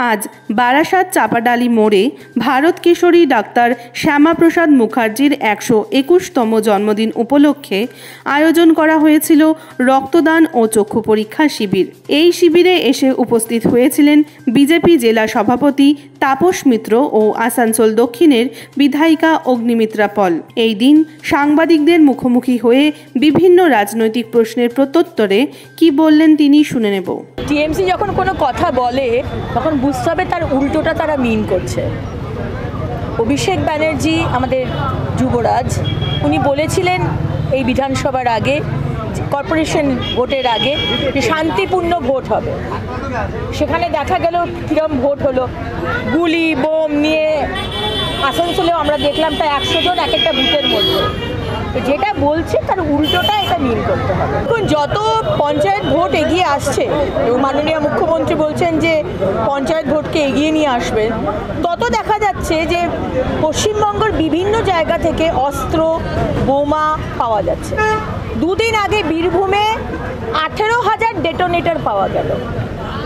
आज बारासात चापाडाली मोड़े भारत किशोरी डाक्तार श्यामा प्रसाद मुखार्जीर 121तम जन्मदिन उपलक्षे आयोजन करा हयेछिलो रक्तदान और चक्षु परीक्षा शिविर। एई शिबिरे एसे उपस्थित हयेछिलेन बीजेपी जिला सभापति तापस मित्र और आसानसोल दक्षिणेर विधायिका अग्निमित्रा पल। एई दिन सांबादिकदेर मुखोमुखी हये विभिन्न राजनैतिक प्रश्नेर प्रत्युत्तरे कि बोललेन तिनि शुने नेब। टीएमसी जखन कोनो कथा बोले तखन बुझते हैं तार उल्टोटा तारा मीन करछे। अभिषेक बैनर्जी आमादेर युवराज उनी बोलेछिलेन एई विधानसभार आगे कर्पोरेशन भोटेर आगे जे शांतिपूर्ण भोट होबे, सेखाने देखा गेल किरम भोट हलो, गुली बोम निये आसनसोलेओ आमरा देखलाम प्राय 100 जन एक एकटा भोटेर मध्य। যেটা বলছে তার উল্টোটা এটা মিল করতে হবে। এখন যত পঞ্চায়েত ভোট এগিয়ে আসছে এবং মাননীয় মুখ্যমন্ত্রী বলছেন যে পঞ্চায়েত ভোটকে এগিয়ে নিয়ে আসবেন, তত দেখা যাচ্ছে যে পশ্চিমবঙ্গের বিভিন্ন জায়গা থেকে অস্ত্র বোমা পাওয়া যাচ্ছে। দুদিন আগে বীরভূমে 18,000 ডেটোনেটর পাওয়া গেল,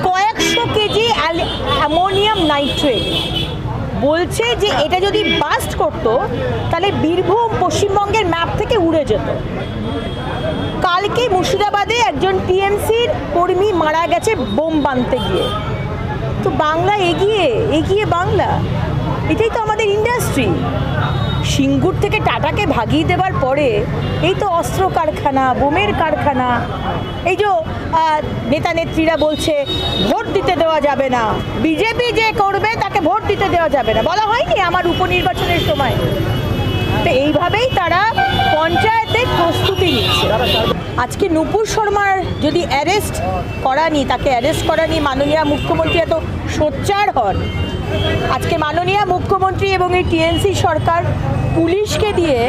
কয়েকশো কেজি অ্যামোনিয়াম নাইট্রেট। বলছে যে এটা যদি বাস্ট করতো তাহলে বীরভূম পশ্চিমবঙ্গের ম্যাপ থেকে উড়ে যেত। কালকে মুর্শিদাবাদে একজন টিএমসির কর্মী মারা গেছে বোম বানতে গিয়ে। তো বাংলা এগিয়ে, এগিয়ে বাংলা, এটাই তো আমাদের ইন্ডাস্ট্রি। সিঙ্গুর থেকে টাটাকে ভাগিয়ে দেওয়ার পরে এই তো অস্ত্র কারখানা, বোমের কারখানা। এই যে নেতা নেত্রীরা বলছে ভোট দিতে দেওয়া যাবে না, বিজেপি যে করবে তাকে ভোট দিতে দেওয়া যাবে না, বলা হয়নি আমার উপনির্বাচনের সময়। তো এইভাবেই তারা পঞ্চায়েতের প্রস্তুতি নিচ্ছে। আজকে নূপুর শর্মার যদি অ্যারেস্ট করানি, তাকে অ্যারেস্ট করানি মাননীয় মুখ্যমন্ত্রী এত সোচ্চার হন। আজকে মাননীয় মুখ্যমন্ত্রী এবং এই টিএমসি সরকার পুলিশকে দিয়ে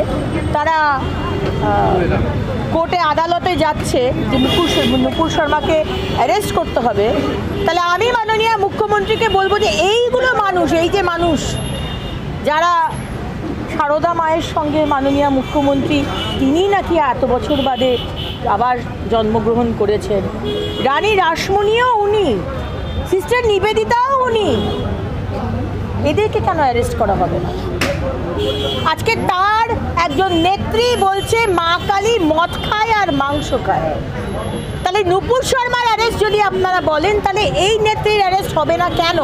তারা কোর্টে আদালতে যাচ্ছে যে নূপুর শর্মাকে অ্যারেস্ট করতে হবে। তাহলে আমি মাননীয় মুখ্যমন্ত্রীকে বলবো যে এইগুলো মানুষ, এই যে মানুষ যারা সারদা মায়ের সঙ্গে মাননীয় মুখ্যমন্ত্রী তিনি নাকি এত বছর বাদে আবার জন্মগ্রহণ করেছেন, রানী রাসমণিও উনি, সিস্টার নিবেদিতাও উনি, এদেরকে কেন অ্যারেস্ট করা হবে না? আজকে তার একজন নেত্রী বলছে মা কালী মদ খায় আর মাংস খায়। তাহলে নূপুর শর্মার অ্যারেস্ট যদি আপনারা বলেন তাহলে এই নেত্রীর অ্যারেস্ট হবে না কেন?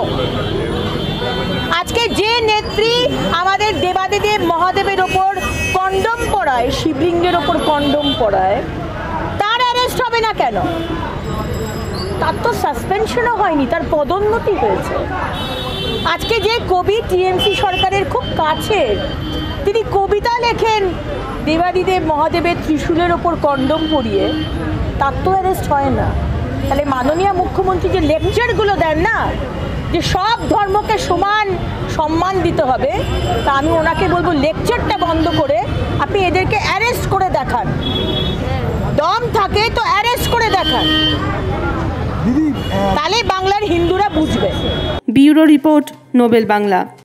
আজকে যে নেত্রী আমাদের দেবাদেদেব মহাদেবের ওপর কন্ডম পড়ায়, শিবলিঙ্গের ওপর কন্ডম পড়ায়, তার অ্যারেস্ট হবে না কেন? তার তো সাসপেনশনও হয়নি, তার পদোন্নতি হয়েছে। আজকে যে কবি টিএমসি সরকারের খুব কাছের, তিনি কবিতা লেখেন দেবাদিদেব মহাদেবের ত্রিশূলের ওপর কন্ডম পরিয়ে, তার তো অ্যারেস্ট হয় না। তাহলে মাননীয় মুখ্যমন্ত্রী যে লেকচারগুলো দেন না যে সব ধর্মকে সমান সম্মান দিতে হবে, তা আমি ওনাকে বলবো লেকচারটা বন্ধ করে আপনি এদেরকে অ্যারেস্ট করে দেখান, দম থাকে তো অ্যারেস্ট করে দেখান, তাহলে বাংলার হিন্দুরা বুঝবে। Bureau report Nobel Bangla.